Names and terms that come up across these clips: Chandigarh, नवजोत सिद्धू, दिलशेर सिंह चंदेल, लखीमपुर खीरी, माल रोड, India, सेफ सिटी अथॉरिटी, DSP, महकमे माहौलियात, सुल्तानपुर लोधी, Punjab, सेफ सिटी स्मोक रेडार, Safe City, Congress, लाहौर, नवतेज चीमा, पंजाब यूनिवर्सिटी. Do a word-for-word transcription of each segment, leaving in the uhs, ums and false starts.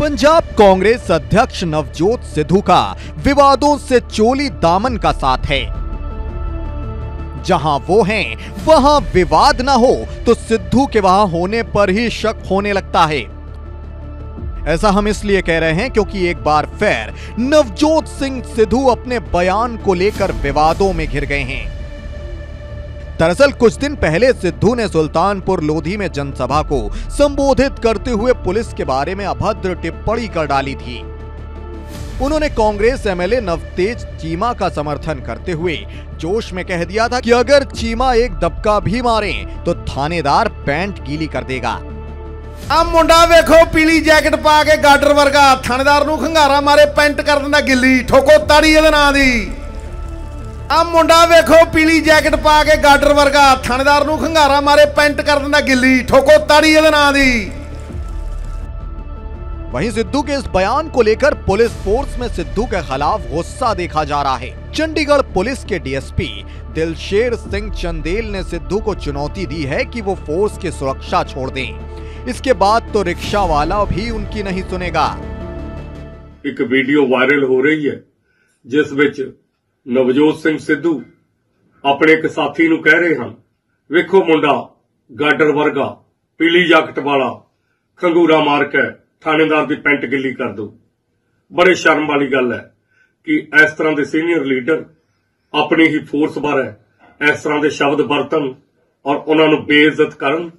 पंजाब कांग्रेस अध्यक्ष नवजोत सिद्धू का विवादों से चोली दामन का साथ है। जहां वो हैं वहां विवाद ना हो तो सिद्धू के वहां होने पर ही शक होने लगता है। ऐसा हम इसलिए कह रहे हैं क्योंकि एक बार फिर नवजोत सिंह सिद्धू अपने बयान को लेकर विवादों में घिर गए हैं। दरअसल कुछ दिन पहले सिद्धू ने सुल्तानपुर लोधी में जनसभा को संबोधित करते हुए पुलिस के बारे में अभद्र टिप्पणी कर डाली थी। उन्होंने कांग्रेस एमएलए नवतेज चीमा का समर्थन करते हुए जोश में कह दिया था कि अगर चीमा एक दबका भी मारे तो थानेदार पैंट गीली कर देगा। अब मुंडा देखो पीली जैकेट पा के गाडर वर्गा थानेदार नू खंगारा मारे पैंट कर देना गिली ठोको ताड़ी इहदे नां दी। आ मुंडा वेखो पीली जैकेट पा के गाडर वर्गा थानेदार नू खंगारा मारे पैंट कर देना गिल्ली ठोको ताड़ी इहदे नां दी। वहीं सिद्धू के इस बयान को लेकर पुलिस फोर्स में सिद्धू के खिलाफ गुस्सा देखा जा रहा है। चंडीगढ़ पुलिस के डीएसपी दिलशेर सिंह चंदेल ने सिद्धू को चुनौती दी है कि वो फोर्स की सुरक्षा छोड़ दें। इसके बाद तो रिक्शा वाला भी उनकी नहीं सुनेगा। एक वीडियो वायरल हो रही है जिस विच नवजोत सिंह सिद्धू अपने एक साथी नूं कह रहे हैं, वेखो मुंडा गाडर वर्गा पीली जैकेट वाला खंगूरा मार के थानेदार दी पेंट गिली कर दो। बड़े शर्म वाली गल है कि इस तरह के सीनियर लीडर अपनी ही फोर्स बारे इस तरह के शब्द वरतन और उन्होंने बेइज्जत करन।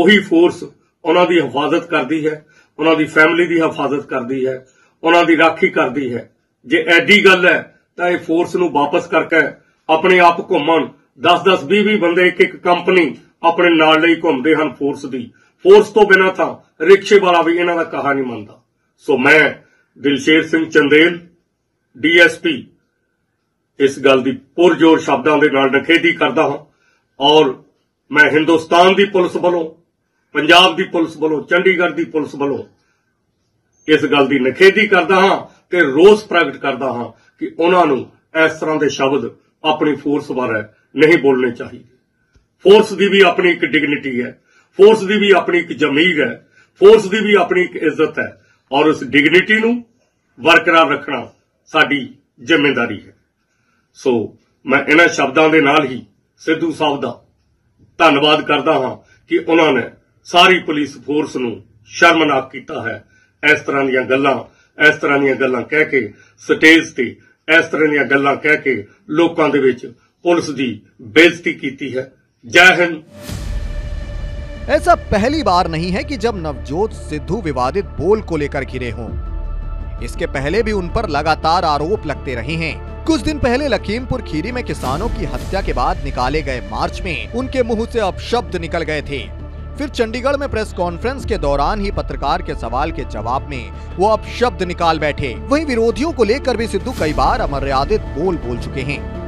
उही फोर्स उन्हों की हिफाजत करती है, उन्हों की फैमिली की हिफाजत करती है, उन्हों की राखी करती है। जे एडी गल है तो यह फोर्स नू वापस करके अपने आप घूमन। दस दस भी भी बंदे एक एक कंपनी अपने नाल लई घूमदे हन फोर्स दी। फोर्स तो बिना था रिक्शे वाला भी इन्हां दा कहा नहीं मनदा। सो मैं दिलशेर सिंह चंदेल डीएसपी इस गल दी पुरजोर शब्दां दे नाल नखेधी करदा हां और मैं हिंदुस्तान दी पुलिस वालों, पंजाब दी पुलिस वालों, चंडीगढ़ दी पुलिस वालों इस गल दी नखेधी करदा हां ते रोस प्रगट करदा हां कि उन्होंने इस तरह के शब्द अपनी फोर्स बारे नहीं बोलने चाहिए। फोर्स की भी अपनी एक डिग्निटी है, फोर्स की भी अपनी एक जमीर है, फोर्स की भी अपनी एक इज्जत है और उस डिग्निटी नू बरकरार रखना साडी जिम्मेदारी है। सो मैं इन्हां शब्दां दे नाल ही सिद्धू साहब दा धन्नवाद करदा हां कि उन्होंने सारी पुलिस फोर्स नू शर्मनाक कीता है। इस तरह दीयां गल्लां इस तरह दीयां गल्लां कह के स्टेज ते इस तरह दीयां गल्लां कह के लोकां दे विच पुलिस दी बेइज्जती कीती है। जय हिंद। ऐसा पहली बार नहीं है कि जब नवजोत सिद्धू विवादित बोल को लेकर घिरे हों। इसके पहले भी उन पर लगातार आरोप लगते रहे हैं। कुछ दिन पहले लखीमपुर खीरी में किसानों की हत्या के बाद निकाले गए मार्च में उनके मुंह से अपशब्द निकल गए थे। फिर चंडीगढ़ में प्रेस कॉन्फ्रेंस के दौरान ही पत्रकार के सवाल के जवाब में वो अपशब्द निकाल बैठे। वहीं विरोधियों को लेकर भी सिद्धू कई बार अमर्यादित बोल बोल चुके हैं।